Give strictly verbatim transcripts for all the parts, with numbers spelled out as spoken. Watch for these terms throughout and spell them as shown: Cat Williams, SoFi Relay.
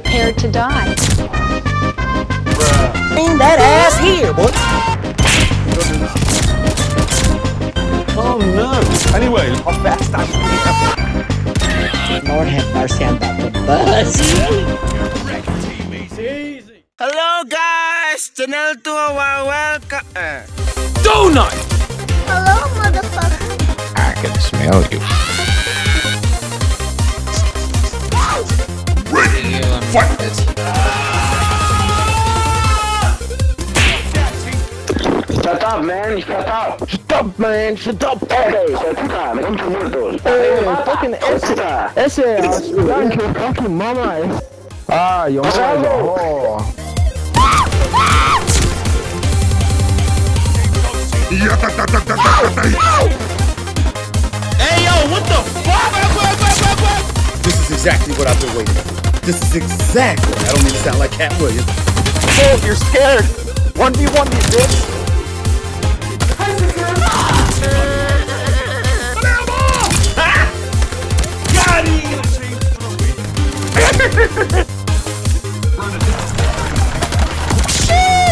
prepared to die. Bruh. Bring that ass here, boy. Don't do that. Oh no. Anyway, how fast I'm here. Lord have mercy on that bus. Hello guys, channel two welcome. Uh. Donut. Hello motherfucker. I can smell you. What? Shut up, man! Shut up! Shut up, man! Shut up! Hey, shut up! Don't you want those? Hey, fucking extra! Extra! Thank you, fucking mama! Ah, your mama! Hey, yo, what the fuck? This is exactly what I've been waiting for. This is exactly, I don't mean to sound like Cat Williams. Oh, you're scared! one v one me, bitch!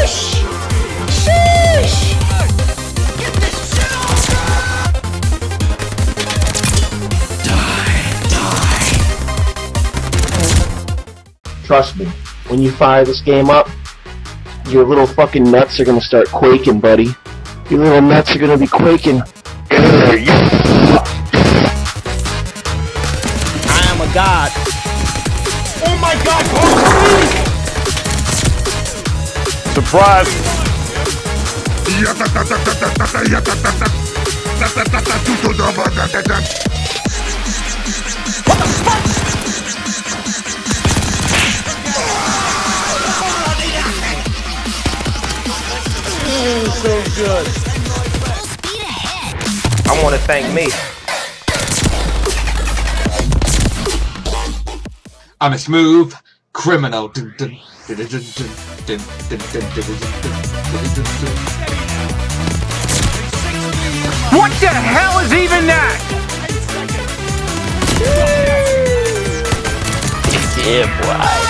Sheesh! Sheesh! Get this shit off! Die! Die! Trust me, when you fire this game up, your little fucking nuts are gonna start quaking, buddy. Your little nuts are gonna be quaking. I am a god. Oh my god, please! Surprise! What the fuck? So good. I want to thank me. I'm a smooth criminal. What the hell is even that? Yeah, boy.